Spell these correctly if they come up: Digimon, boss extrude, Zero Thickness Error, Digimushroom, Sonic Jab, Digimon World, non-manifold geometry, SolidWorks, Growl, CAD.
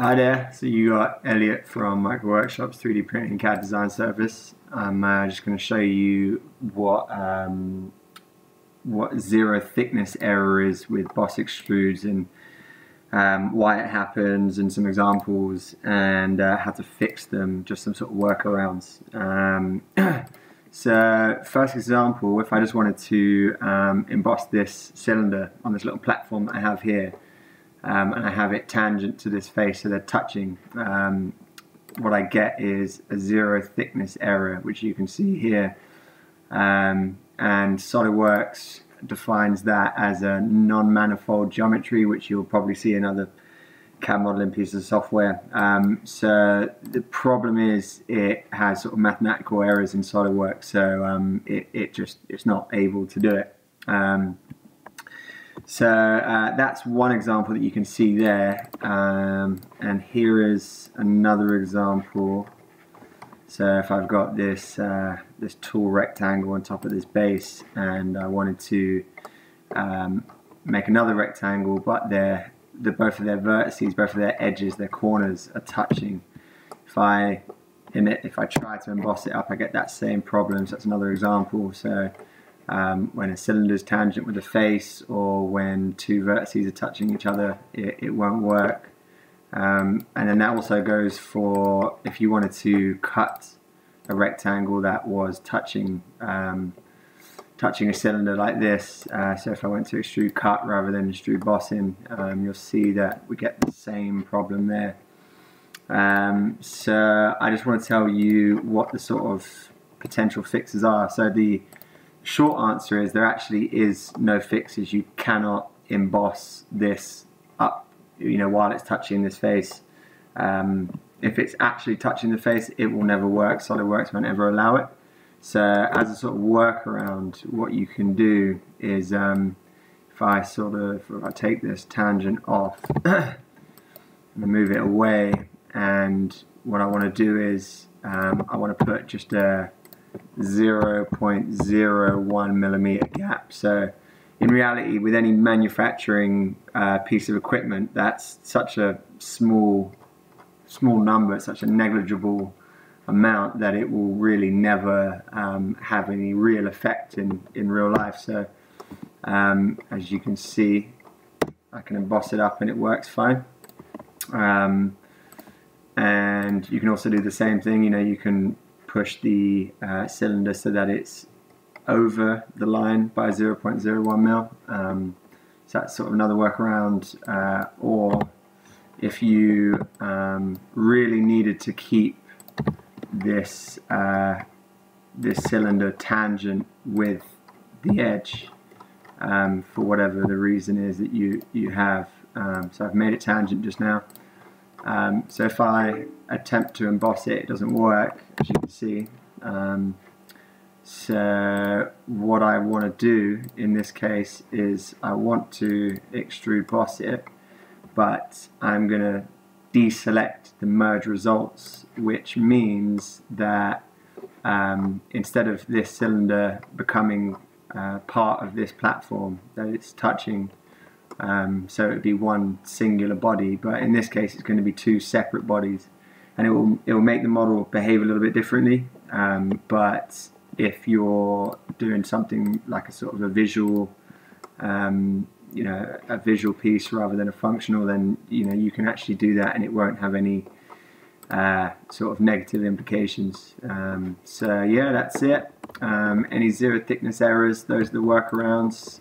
Hi there, so you are Elliot from Micro Workshop's 3D Printing CAD Design Service. I'm just going to show you what zero thickness error is with boss extrudes and why it happens and some examples and how to fix them, just some sort of workarounds. So first example, if I just wanted to emboss this cylinder on this little platform that I have here, and I have it tangent to this face so they're touching, what I get is a zero thickness error, which you can see here, and SolidWorks defines that as a non-manifold geometry, which you'll probably see in other CAD modeling pieces of software. So the problem is it has sort of mathematical errors in SolidWorks, so it's not able to do it. So that's one example that you can see there, and here is another example. So if I've got this this tall rectangle on top of this base, and I wanted to make another rectangle, but both of their vertices, both of their edges, their corners are touching. If I try to emboss it up, I get that same problem. So that's another example. So when a cylinder is tangent with a face, or when two vertices are touching each other, it won't work. And then that also goes for if you wanted to cut a rectangle that was touching a cylinder like this. So if I went to extrude cut rather than extrude bossing, you'll see that we get the same problem there. So I just want to tell you what the sort of potential fixes are. So the short answer is there actually is no fixes. You cannot emboss this up, you know, while it's touching this face. If it's actually touching the face, it will never work. SolidWorks won't ever allow it. So as a sort of workaround, what you can do is if I take this tangent off and move it away, and what I want to do is I want to put just a 0.01 millimeter gap. So in reality, with any manufacturing piece of equipment, that's such a small number, such a negligible amount, that it will really never have any real effect in real life. So as you can see, I can emboss it up and it works fine. And you can also do the same thing, you know, you can push the cylinder so that it's over the line by 0.01 mil. So that's sort of another workaround. Or if you really needed to keep this this cylinder tangent with the edge for whatever the reason is that you have. So I've made it tangent just now. So if I attempt to emboss it, it doesn't work, as you can see. So what I want to do in this case is I want to extrude boss it, but I'm going to deselect the merge results, which means that instead of this cylinder becoming part of this platform, that it's touching. So it would be one singular body, but in this case it's going to be two separate bodies, and it will make the model behave a little bit differently. But if you're doing something like a sort of a visual, you know, a visual piece rather than a functional, then you know you can actually do that, and it won't have any sort of negative implications. So yeah, that's it. Any zero thickness errors, those are the workarounds.